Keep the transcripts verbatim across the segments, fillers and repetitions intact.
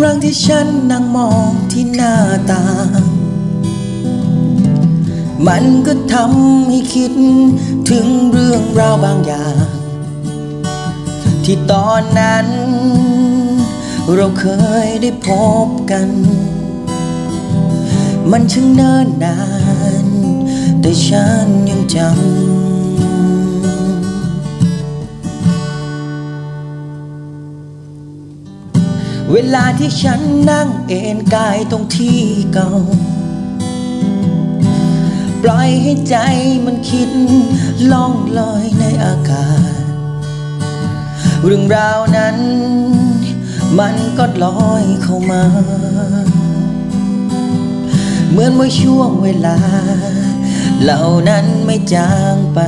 ครั้งที่ฉันนั่งมองที่หน้าต่างมันก็ทำให้คิดถึงเรื่องราวบางอย่างที่ตอนนั้นเราเคยได้พบกันมันช่างเนิ่นนานแต่ฉันยังจำเวลาที่ฉันนั่งเอนกายตรงที่เก่าปล่อยให้ใจมันคิดล่องลอยในอากาศเรื่องราวนั้นมันก็ลอยเข้ามาเหมือนว่าช่วงเวลาเหล่านั้นไม่จางไป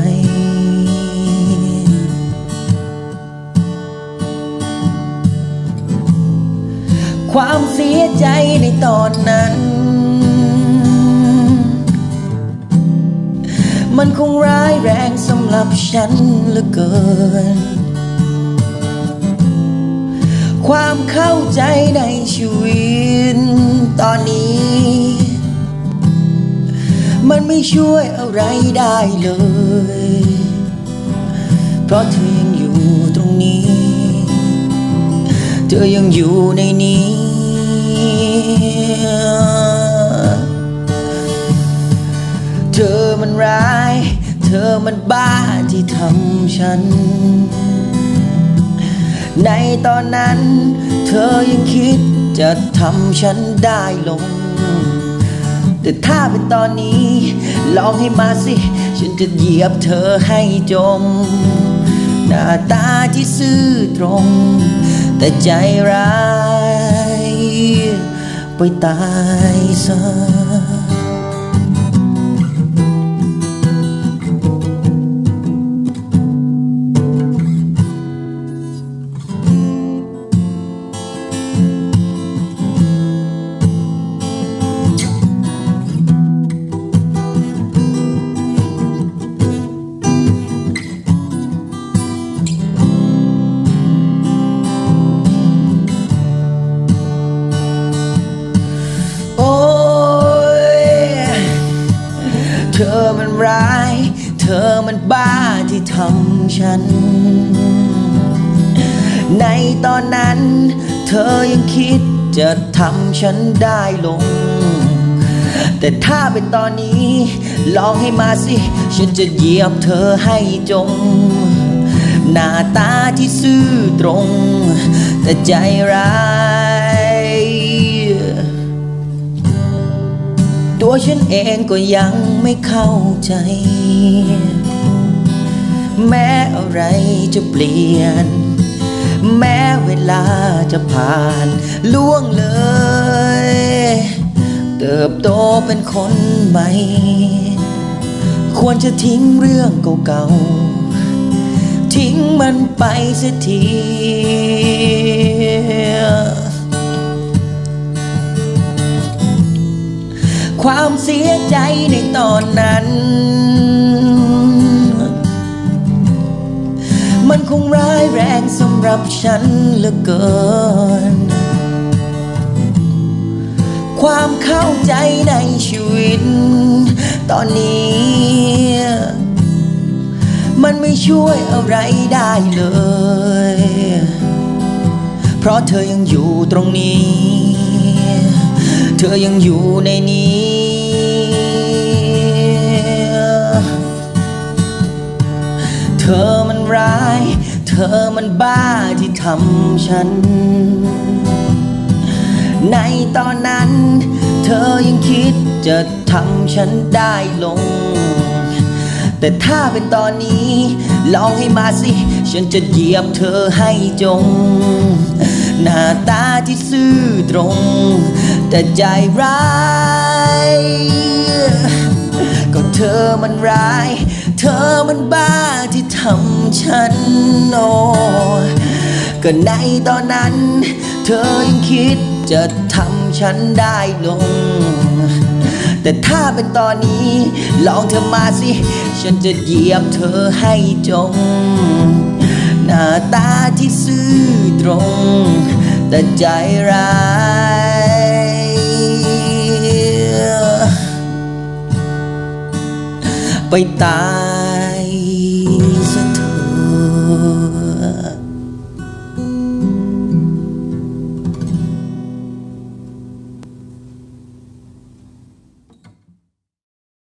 ความเสียใจในตอนนั้นมันคงร้ายแรงสำหรับฉันเหลือเกินความเข้าใจในชีวิตตอนนี้มันไม่ช่วยอะไรได้เลยเพราะเธอยังอยู่ตรงนี้เธอยังอยู่ในนี้เธอมันร้ายเธอมันบ้าที่ทำฉันในตอนนั้นเธอยังคิดจะทำฉันได้ลงแต่ถ้าเป็นตอนนี้ลองให้มาสิฉันจะเหยียบเธอให้จมหน้าตาที่ซื่อตรงแต่ใจร้ายไปตายซะเธอมันร้ายเธอมันบ้าที่ทำฉันในตอนนั้นเธอยังคิดจะทำฉันได้ลงแต่ถ้าเป็นตอนนี้ลองให้มาสิฉันจะเหยียบเธอให้จมหน้าตาที่ซื่อตรงแต่ใจร้ายตัวฉันเองก็ยังไม่เข้าใจแม้อะไรจะเปลี่ยนแม้เวลาจะผ่านล่วงเลยเติบโตเป็นคนใหม่ควรจะทิ้งเรื่องเก่าๆทิ้งมันไปเสียทีความเสียใจในตอนนั้นมันคงร้ายแรงสำหรับฉันเหลือเกินความเข้าใจในชีวิตตอนนี้มันไม่ช่วยอะไรได้เลยเพราะเธอยังอยู่ตรงนี้เธอยังอยู่ในนี้เธอมันร้ายเธอมันบ้าที่ทำฉันในตอนนั้นเธอยังคิดจะทำฉันได้ลงแต่ถ้าเป็นตอนนี้ลองให้มาสิฉันจะเหยียบเธอให้จมหน้าตาที่ซื่อตรงแต่ใจร้ายก็เธอมันร้ายเธอมันบ้าที่ทำฉันโน่ก็ในตอนนั้นเธอยังคิดจะทำฉันได้ลงแต่ถ้าเป็นตอนนี้ลองเธอมาสิฉันจะเหยียบเธอให้จมหน้าตาที่ซื่อตรง แต่ใจร้ายไปตาม